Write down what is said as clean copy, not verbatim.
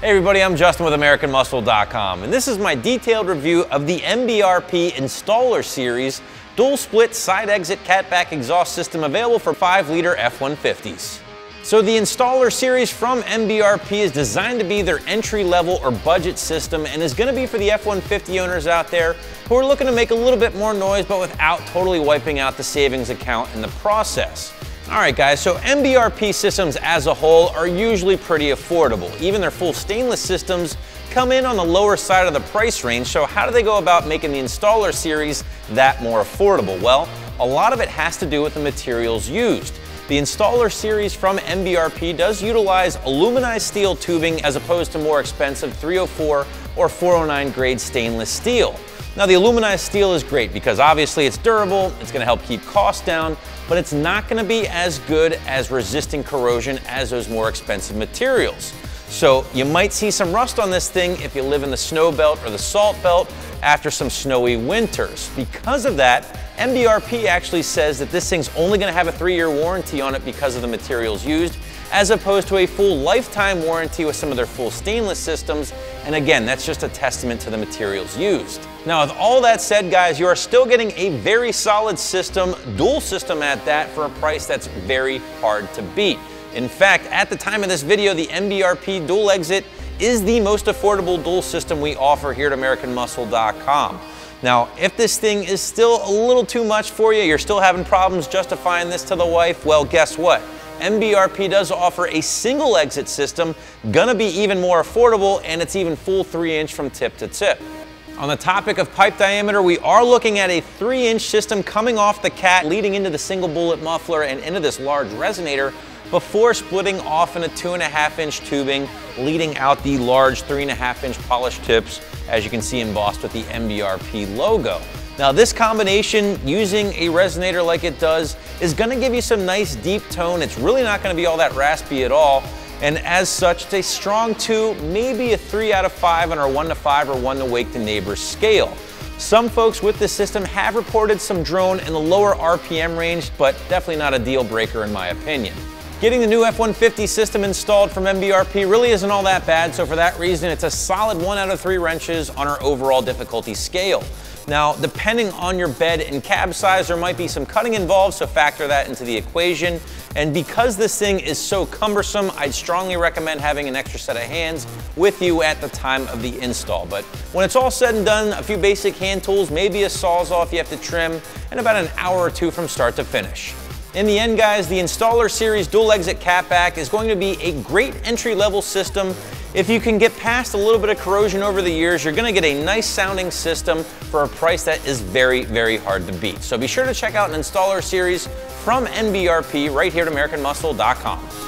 Hey everybody, I'm Justin with AmericanMuscle.com, and this is my detailed review of the MBRP Installer Series dual split side exit catback exhaust system available for 5-liter F-150s. So the Installer Series from MBRP is designed to be their entry-level or budget system and is going to be for the F-150 owners out there who are looking to make a little bit more noise but without totally wiping out the savings account in the process. All right guys, so MBRP systems as a whole are usually pretty affordable. Even their full stainless systems come in on the lower side of the price range, so how do they go about making the Installer Series that more affordable? Well, a lot of it has to do with the materials used. The Installer Series from MBRP does utilize aluminized steel tubing as opposed to more expensive 304 or 409 grade stainless steel. Now the aluminized steel is great because obviously it's durable, it's going to help keep costs down, but it's not going to be as good as resisting corrosion as those more expensive materials. So you might see some rust on this thing if you live in the snow belt or the salt belt after some snowy winters. Because of that, MBRP actually says that this thing's only going to have a 3-year warranty on it because of the materials used, as opposed to a full lifetime warranty with some of their full stainless systems. And again, that's just a testament to the materials used. Now, with all that said, guys, you are still getting a very solid system, dual system at that, for a price that's very hard to beat. In fact, at the time of this video, the MBRP dual exit is the most affordable dual system we offer here at AmericanMuscle.com. Now, if this thing is still a little too much for you, you're still having problems justifying this to the wife, well, guess what? MBRP does offer a single exit system, gonna be even more affordable, and it's even full 3-inch from tip to tip. On the topic of pipe diameter, we are looking at a 3-inch system coming off the cat, leading into the single bullet muffler and into this large resonator, before splitting off in a 2.5-inch tubing, leading out the large 3.5-inch polished tips, as you can see embossed with the MBRP logo. Now this combination, using a resonator like it does, is gonna give you some nice deep tone. It's really not gonna be all that raspy at all. And as such, it's a strong 2, maybe a 3 out of 5 on our 1 to 5 or 1 to wake the neighbors scale. Some folks with this system have reported some drone in the lower RPM range, but definitely not a deal breaker in my opinion. Getting the new F-150 system installed from MBRP really isn't all that bad, so for that reason, it's a solid 1 out of 3 wrenches on our overall difficulty scale. Now, depending on your bed and cab size, there might be some cutting involved, so factor that into the equation. And because this thing is so cumbersome, I'd strongly recommend having an extra set of hands with you at the time of the install. But when it's all said and done, a few basic hand tools, maybe a Sawzall if you have to trim, and about an hour or 2 from start to finish. In the end, guys, the Installer Series dual exit catback is going to be a great entry-level system. If you can get past a little bit of corrosion over the years, you're going to get a nice sounding system for a price that is very, very hard to beat. So be sure to check out an Installer Series from MBRP right here at AmericanMuscle.com.